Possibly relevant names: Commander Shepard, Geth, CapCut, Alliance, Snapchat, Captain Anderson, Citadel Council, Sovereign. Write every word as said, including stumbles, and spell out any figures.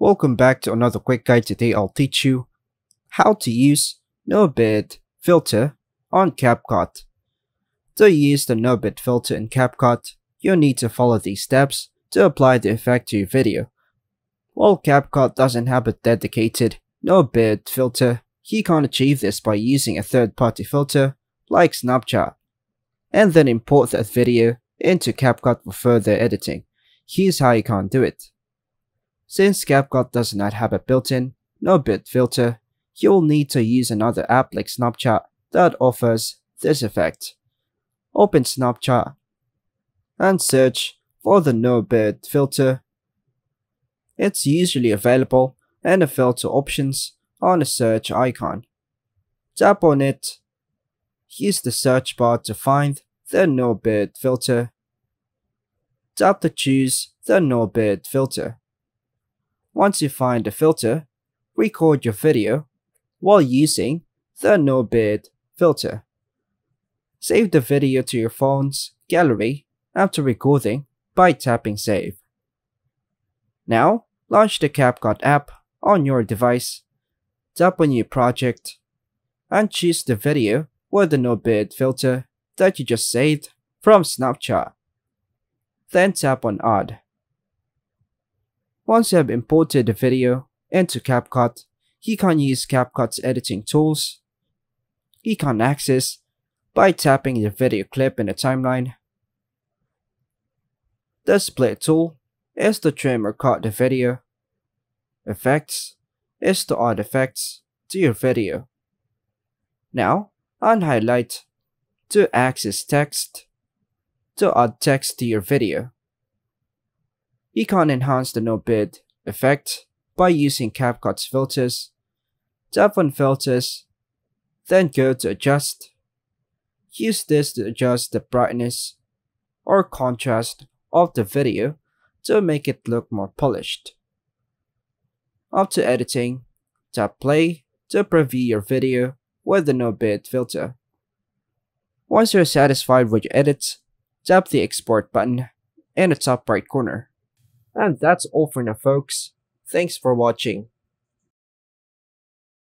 Welcome back to another quick guide. Today I'll teach you how to use no-bid filter on CapCut. To use the no-bid filter in CapCut, you'll need to follow these steps to apply the effect to your video. While CapCut doesn't have a dedicated no-bid filter, you can't achieve this by using a third-party filter like Snapchat, and then import that video into CapCut for further editing. Here's how you can't do it. Since CapCut does not have a built-in no-bid filter, you'll need to use another app like Snapchat that offers this effect. Open Snapchat and search for the no-bid filter. It's usually available in the filter options on the search icon. Tap on it. Use the search bar to find the no-bid filter. Tap to choose the no-bid filter. Once you find the filter, record your video while using the no-bid filter. Save the video to your phone's gallery after recording by tapping save. Now, launch the CapCut app on your device, tap on your project, and choose the video with the no-bid filter that you just saved from Snapchat. Then tap on Add. Once you have imported the video into CapCut, you can use CapCut's editing tools. You can access by tapping the video clip in the timeline. The split tool is to trim or cut the video. Effects is to add effects to your video. Now, on highlight to access text to add text to your video. You can enhance the no-bid effect by using CapCut's filters. Tap on filters, then go to adjust. Use this to adjust the brightness or contrast of the video to make it look more polished. After editing, tap play to preview your video with the no-bid filter. Once you're satisfied with your edits, tap the export button in the top right corner. And that's all for now, folks. Thanks for watching.